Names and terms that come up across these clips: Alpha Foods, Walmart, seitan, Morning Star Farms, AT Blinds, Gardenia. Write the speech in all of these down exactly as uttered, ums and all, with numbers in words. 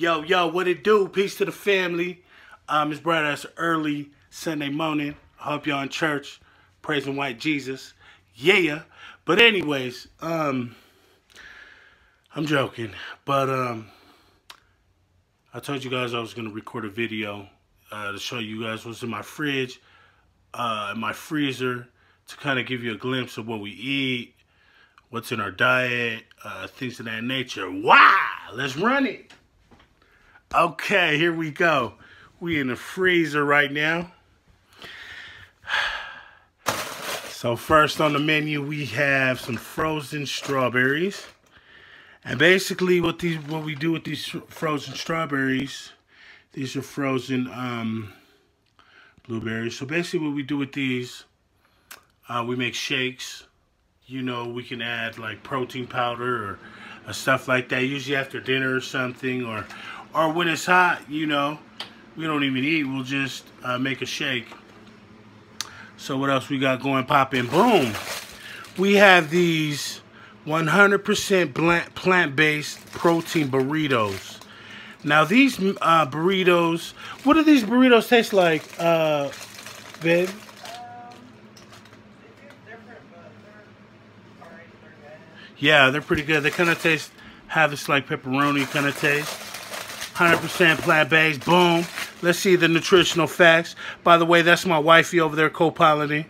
Yo, yo, what it do? Peace to the family. Um, it's bright ass early Sunday morning. I hope y'all in church praising white Jesus. Yeah. But anyways, um, I'm joking. But um, I told you guys I was going to record a video uh, to show you guys what's in my fridge, uh, my freezer, to kind of give you a glimpse of what we eat, what's in our diet, uh, things of that nature. Wow! Let's run it. Okay, here we go. We in the freezer right now. So first on the menu, we have some frozen strawberries. And basically what these what we do with these frozen strawberries, these are frozen um, blueberries. So basically what we do with these, uh, we make shakes. You know, we can add like protein powder or uh, stuff like that, usually after dinner or something, or or when it's hot, you know, we don't even eat, we'll just uh, make a shake. So what else we got going popping? Boom! We have these one hundred percent plant-based protein burritos. Now these uh, burritos, what do these burritos taste like, uh, babe? Um, they're different, but they're already pretty good. Yeah, they're pretty good. They kind of taste, have this like pepperoni kind of taste. one hundred percent plant-based, boom. Let's see the nutritional facts. By the way, that's my wifey over there co-piloting.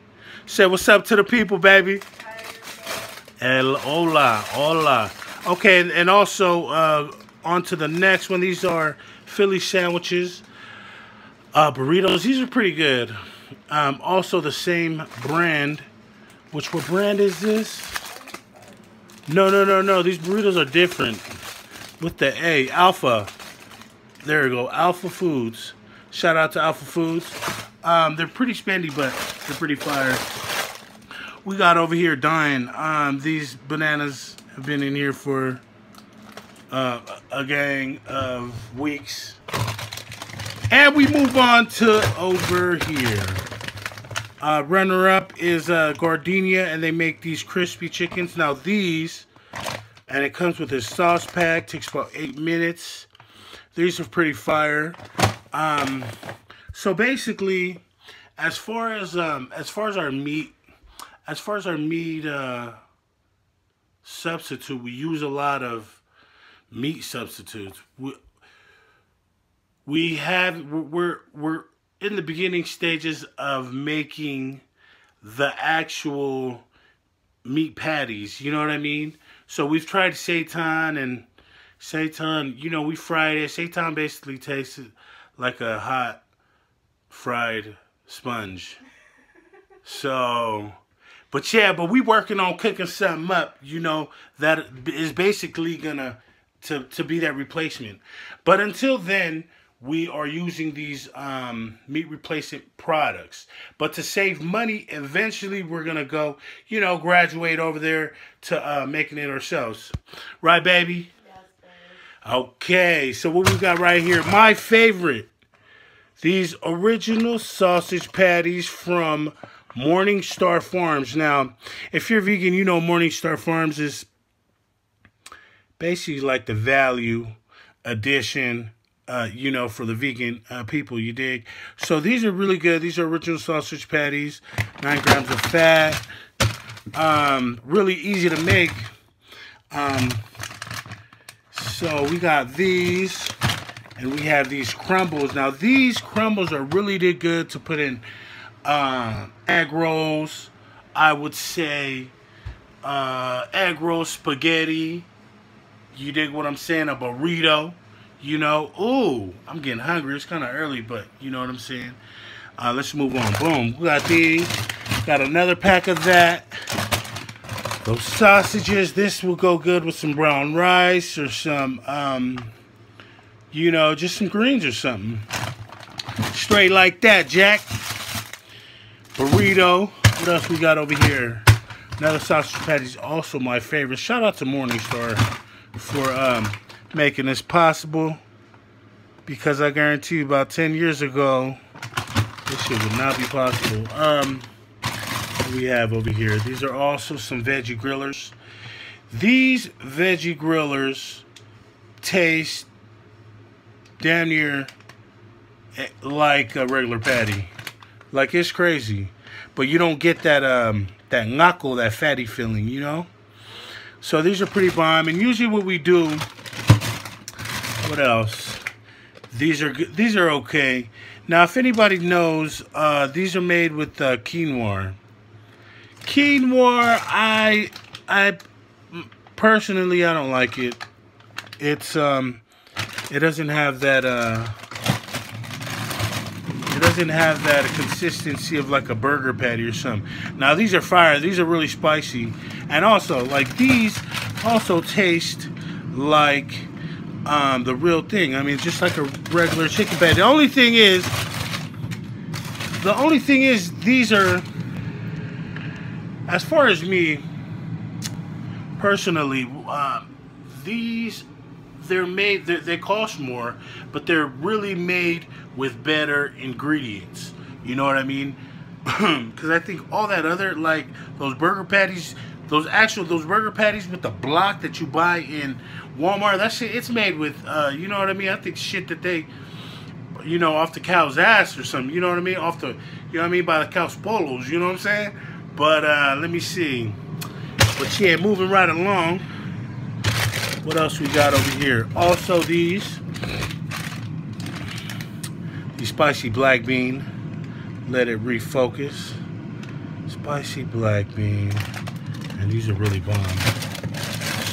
Say what's up to the people, baby. Hi. El hola, hola. Okay, and, and also uh, on to the next one. These are Philly sandwiches, uh, burritos. These are pretty good. Um, also the same brand, which what brand is this? No, no, no, no. These burritos are different. With the A, Alpha. There we go, Alpha Foods. Shout out to Alpha Foods. Um, they're pretty spendy, but they're pretty fire. We got over here dying. Um, these bananas have been in here for uh, a gang of weeks. And we move on to over here. Uh, runner up is uh, Gardenia, and they make these crispy chickens. Now these, and it comes with this sauce pack, takes about eight minutes. These are pretty fire. Um, so basically, as far as um, as far as our meat, as far as our meat uh, substitute, we use a lot of meat substitutes. We, we have we're we're in the beginning stages of making the actual meat patties. You know what I mean? So we've tried seitan and. Seitan, you know, we fried it. Seitan basically tasted like a hot fried sponge. So, but yeah, but we working on cooking something up, you know, that is basically gonna to, to be that replacement. But until then, we are using these um, meat replacement products. But to save money, eventually we're gonna go, you know, graduate over there to uh, making it ourselves. Right, baby? Okay, so what we got right here, my favorite, these original sausage patties from Morning Star Farms. Now, if you're vegan, you know Morning Star Farms is basically like the value addition, uh, you know, for the vegan uh, people, you dig? So these are really good. These are original sausage patties, nine grams of fat, um, really easy to make. Um... So we got these, and we have these crumbles. Now these crumbles are really good to put in uh, egg rolls. I would say uh, egg roll, spaghetti. You dig what I'm saying? A burrito. You know. Ooh, I'm getting hungry. It's kind of early, but you know what I'm saying. Uh, let's move on. Boom. We got these. Got another pack of that. Those sausages, this will go good with some brown rice or some, um, you know, just some greens or something. Straight like that, Jack. Burrito. What else we got over here? Another sausage patty is also my favorite. Shout out to Morningstar for um, making this possible. Because I guarantee you about ten years ago, this shit would not be possible. Um... we have over here, these are also some veggie grillers. These veggie grillers taste damn near like a regular patty. Like, it's crazy. But you don't get that um that knuckle, that fatty feeling, you know? So these are pretty bomb. And usually what we do, what else? These are these are okay. Now, if anybody knows, uh, these are made with uh, quinoa. Quinoa, I I personally I don't like it. It's um it doesn't have that uh it doesn't have that consistency of like a burger patty or something. Now, these are fire. These are really spicy. And also, like, these also taste like um, the real thing. I mean, just like a regular chicken patty. The only thing is, the only thing is, these are, as far as me personally, uh, these, they're made, they're, they cost more, but they're really made with better ingredients. You know what I mean? Because I think all that other, like, those burger patties, Those actual, those burger patties with the block that you buy in Walmart, that shit, it's made with, uh, you know what I mean? I think shit that they, you know, off the cow's ass or something, you know what I mean? Off the, you know what I mean? By the cow's polos, you know what I'm saying? But, uh, let me see. But yeah, moving right along. What else we got over here? Also these. The spicy black bean. Let it refocus. Spicy black bean. And these are really bomb.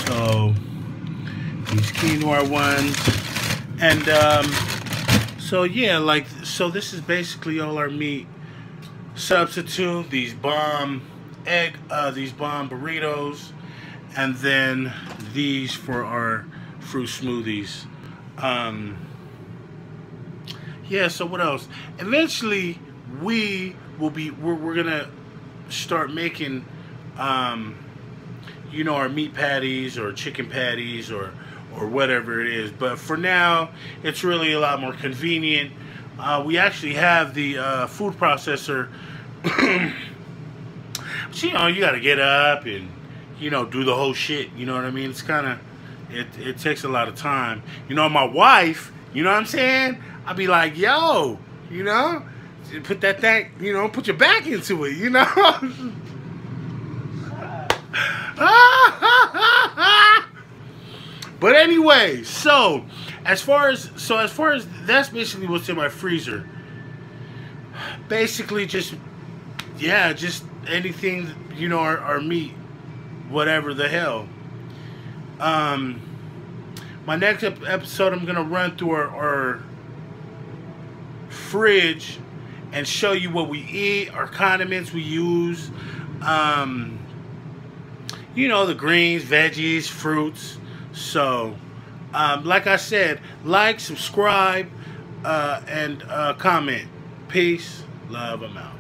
So these quinoa ones, and um, so yeah, like, so this is basically all our meat substitute. These bomb egg, uh, these bomb burritos, and then these for our fruit smoothies. Um, yeah. So what else? Eventually, we will be. We're we're gonna start making, Um, you know, our meat patties or chicken patties or or whatever it is. But for now, it's really a lot more convenient. Uh, we actually have the uh, food processor. But, you know, you got to get up and, you know, do the whole shit. You know what I mean? It's kind of, it, it takes a lot of time. You know, my wife, you know what I'm saying? I'd be like, yo, you know, put that thing, you know, put your back into it, you know? But anyway, so as far as so as far as that's basically what's in my freezer. Basically, just yeah, just anything, you know, our, our meat, whatever the hell. Um, my next episode, I'm gonna run through our, our fridge and show you what we eat, our condiments we use. Um, You know, the greens, veggies, fruits. So, um, like I said, like, subscribe, uh, and uh, comment. Peace, love, I'm out.